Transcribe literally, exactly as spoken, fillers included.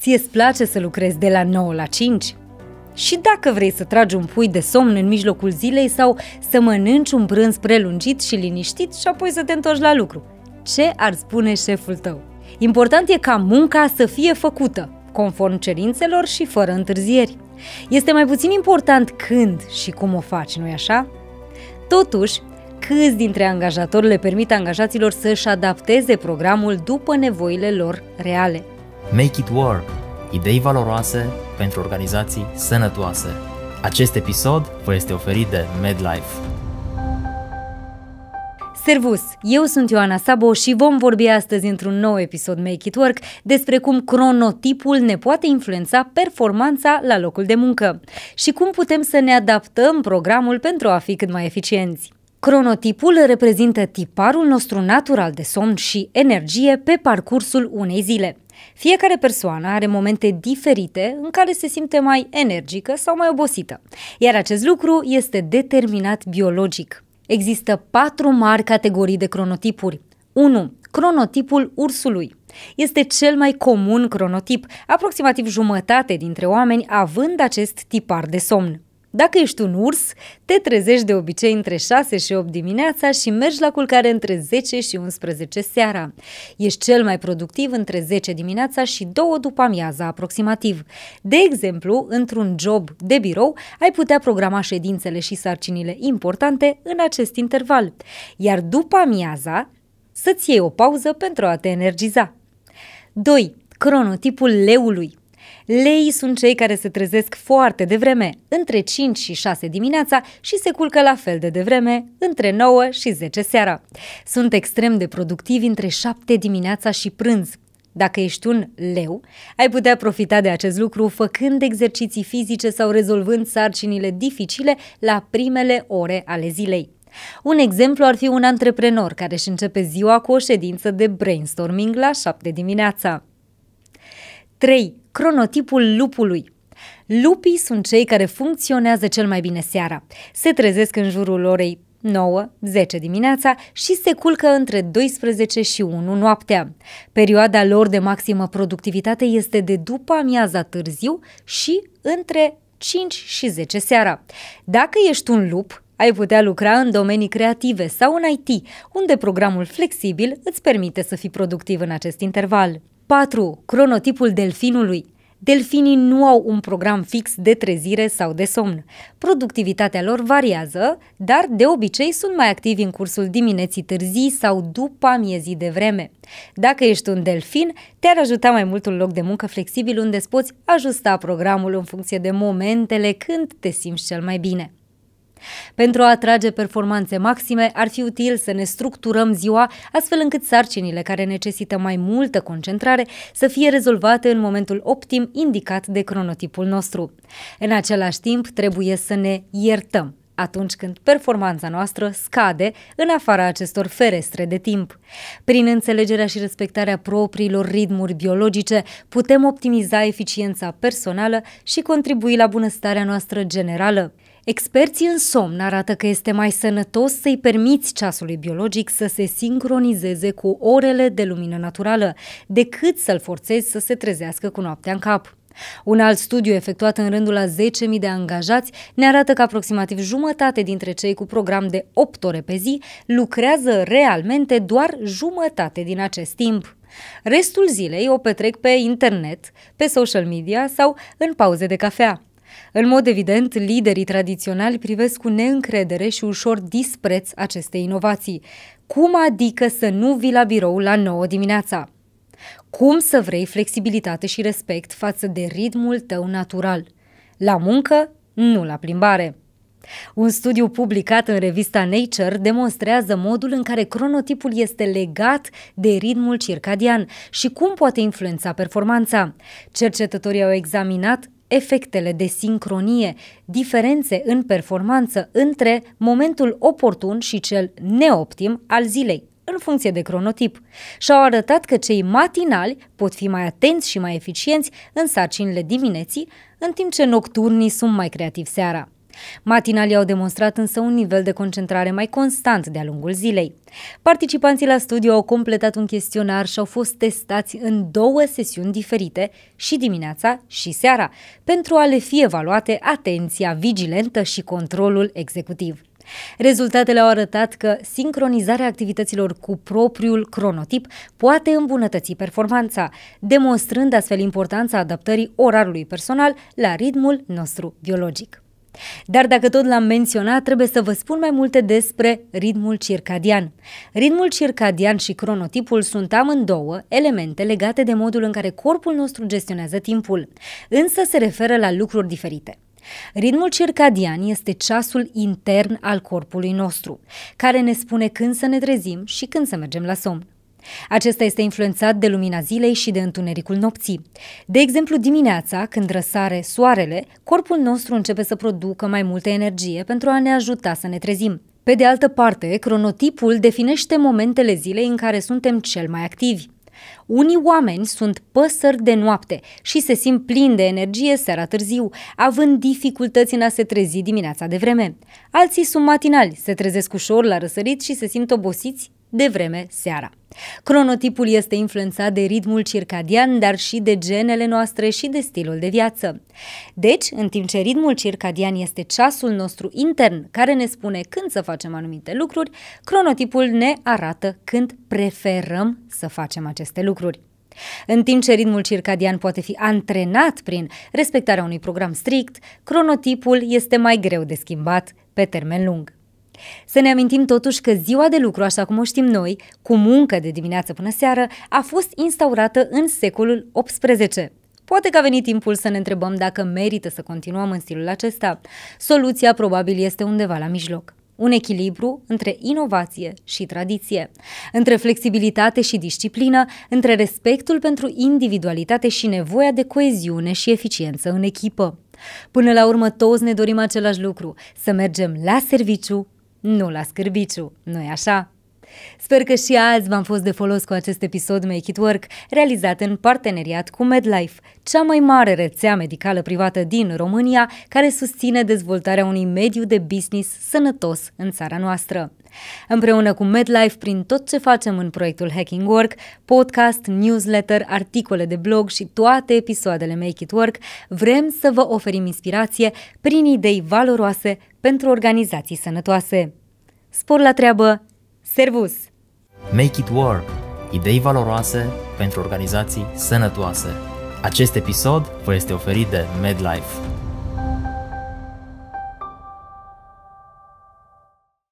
Ție-ți place să lucrezi de la nouă la cinci? Și dacă vrei să tragi un pui de somn în mijlocul zilei sau să mănânci un prânz prelungit și liniștit și apoi să te întorci la lucru, ce ar spune șeful tău? Important e ca munca să fie făcută, conform cerințelor și fără întârzieri. Este mai puțin important când și cum o faci, nu-i așa? Totuși, câți dintre angajatori le permit angajaților să-și adapteze programul după nevoile lor reale? Make It Work. Idei valoroase pentru organizații sănătoase. Acest episod vă este oferit de MedLife. Servus! Eu sunt Ioana Sabo și vom vorbi astăzi într-un nou episod Make It Work despre cum cronotipul ne poate influența performanța la locul de muncă și cum putem să ne adaptăm programul pentru a fi cât mai eficienți. Cronotipul reprezintă tiparul nostru natural de somn și energie pe parcursul unei zile. Fiecare persoană are momente diferite în care se simte mai energică sau mai obosită, iar acest lucru este determinat biologic. Există patru mari categorii de cronotipuri. unu. Cronotipul ursului. Este cel mai comun cronotip, aproximativ jumătate dintre oameni având acest tipar de somn. Dacă ești un urs, te trezești de obicei între șase și opt dimineața și mergi la culcare între zece și unsprezece seara. Ești cel mai productiv între zece dimineața și două după amiaza aproximativ. De exemplu, într-un job de birou, ai putea programa ședințele și sarcinile importante în acest interval, iar după amiaza să-ți iei o pauză pentru a te energiza. doi. Cronotipul leului. Leii sunt cei care se trezesc foarte devreme, între cinci și șase dimineața și se culcă la fel de devreme, între nouă și zece seara. Sunt extrem de productivi între șapte dimineața și prânz. Dacă ești un leu, ai putea profita de acest lucru făcând exerciții fizice sau rezolvând sarcinile dificile la primele ore ale zilei. Un exemplu ar fi un antreprenor care își începe ziua cu o ședință de brainstorming la șapte dimineața. trei. Cronotipul lupului. Lupii sunt cei care funcționează cel mai bine seara. Se trezesc în jurul orei nouă zece dimineața și se culcă între douăsprezece și unu noaptea. Perioada lor de maximă productivitate este de după amiaza târziu și între cinci și zece seara. Dacă ești un lup, ai putea lucra în domenii creative sau în I T, unde programul flexibil îți permite să fii productiv în acest interval. patru. Cronotipul delfinului. Delfinii nu au un program fix de trezire sau de somn. Productivitatea lor variază, dar de obicei sunt mai activi în cursul dimineții târzii sau după amiezii de vreme. Dacă ești un delfin, te-ar ajuta mai mult un loc de muncă flexibil unde îți poți ajusta programul în funcție de momentele când te simți cel mai bine. Pentru a atrage performanțe maxime, ar fi util să ne structurăm ziua astfel încât sarcinile care necesită mai multă concentrare să fie rezolvate în momentul optim indicat de cronotipul nostru. În același timp, trebuie să ne iertăm atunci când performanța noastră scade în afara acestor ferestre de timp. Prin înțelegerea și respectarea propriilor ritmuri biologice, putem optimiza eficiența personală și contribui la bunăstarea noastră generală. Experții în somn arată că este mai sănătos să-i permiți ceasului biologic să se sincronizeze cu orele de lumină naturală, decât să-l forțezi să se trezească cu noaptea în cap. Un alt studiu efectuat în rândul a zece mii de angajați ne arată că aproximativ jumătate dintre cei cu program de opt ore pe zi lucrează realmente doar jumătate din acest timp. Restul zilei o petrec pe internet, pe social media sau în pauze de cafea. În mod evident, liderii tradiționali privesc cu neîncredere și ușor dispreț aceste inovații. Cum adică să nu vii la birou la nouă dimineața? Cum să vrei flexibilitate și respect față de ritmul tău natural? La muncă, nu la plimbare. Un studiu publicat în revista Nature demonstrează modul în care cronotipul este legat de ritmul circadian și cum poate influența performanța. Cercetătorii au examinat efectele de sincronie, diferențe în performanță între momentul oportun și cel neoptim al zilei, în funcție de cronotip, și-au arătat că cei matinali pot fi mai atenți și mai eficienți în sarcinile dimineții, în timp ce nocturnii sunt mai creativi seara. Matinalii au demonstrat însă un nivel de concentrare mai constant de-a lungul zilei. Participanții la studiu au completat un chestionar și au fost testați în două sesiuni diferite, și dimineața și seara, pentru a le fi evaluate atenția vigilentă și controlul executiv. Rezultatele au arătat că sincronizarea activităților cu propriul cronotip poate îmbunătăți performanța, demonstrând astfel importanța adaptării orarului personal la ritmul nostru biologic. Dar dacă tot l-am menționat, trebuie să vă spun mai multe despre ritmul circadian. Ritmul circadian și cronotipul sunt amândouă elemente legate de modul în care corpul nostru gestionează timpul, însă se referă la lucruri diferite. Ritmul circadian este ceasul intern al corpului nostru, care ne spune când să ne trezim și când să mergem la somn. Acesta este influențat de lumina zilei și de întunericul nopții. De exemplu, dimineața, când răsare soarele, corpul nostru începe să producă mai multă energie pentru a ne ajuta să ne trezim. Pe de altă parte, cronotipul definește momentele zilei în care suntem cel mai activi. Unii oameni sunt păsări de noapte și se simt plini de energie seara târziu, având dificultăți în a se trezi dimineața de vreme. Alții sunt matinali, se trezesc ușor la răsărit și se simt obosiți de vreme seara. Cronotipul este influențat de ritmul circadian, dar și de genele noastre și de stilul de viață. Deci, în timp ce ritmul circadian este ceasul nostru intern care ne spune când să facem anumite lucruri, cronotipul ne arată când preferăm să facem aceste lucruri. În timp ce ritmul circadian poate fi antrenat prin respectarea unui program strict, cronotipul este mai greu de schimbat pe termen lung. Să ne amintim totuși că ziua de lucru, așa cum o știm noi, cu muncă de dimineață până seară, a fost instaurată în secolul optsprezece. Poate că a venit timpul să ne întrebăm dacă merită să continuăm în stilul acesta. Soluția probabil este undeva la mijloc. Un echilibru între inovație și tradiție, între flexibilitate și disciplină, între respectul pentru individualitate și nevoia de coeziune și eficiență în echipă. Până la urmă, toți ne dorim același lucru, să mergem la serviciu, nu la scârbiciu, nu-i așa? Sper că și azi v-am fost de folos cu acest episod Make It Work, realizat în parteneriat cu MedLife, cea mai mare rețea medicală privată din România, care susține dezvoltarea unui mediu de business sănătos în țara noastră. Împreună cu MedLife, prin tot ce facem în proiectul Hacking Work, podcast, newsletter, articole de blog și toate episoadele Make It Work, vrem să vă oferim inspirație prin idei valoroase pentru organizații sănătoase. Spor la treabă! Servus! Make It Work. Idei valoroase pentru organizații sănătoase. Acest episod vă este oferit de MedLife.